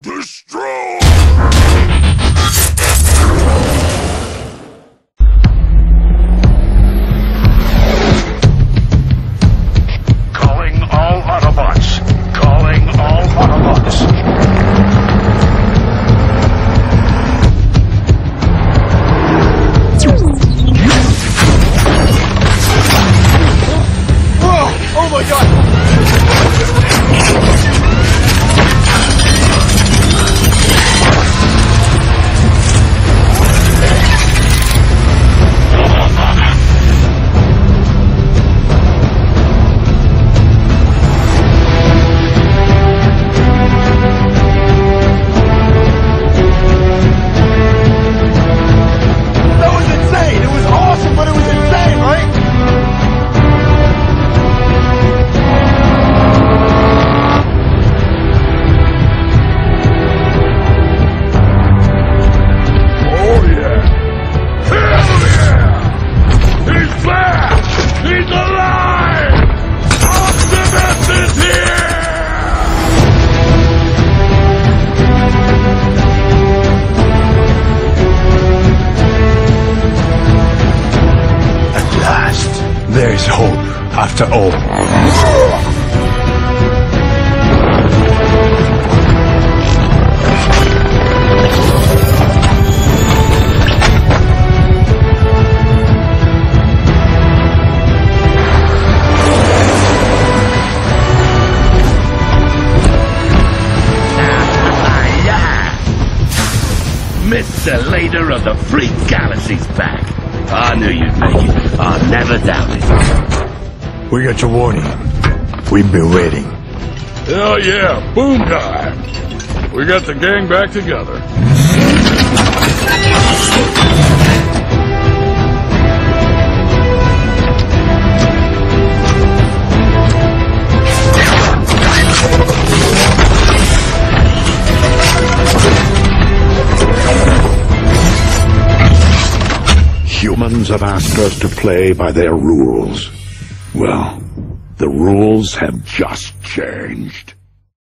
Destroy! Calling all Autobots. Calling all Autobots. Whoa! Oh my god! There is hope, after all. Mr. Leader of the Free Galaxy's back. I knew you'd make it. I never doubted it. We got your warning. We've been waiting. Hell yeah, boom time. We got the gang back together. Humans have asked us to play by their rules. Well, the rules have just changed.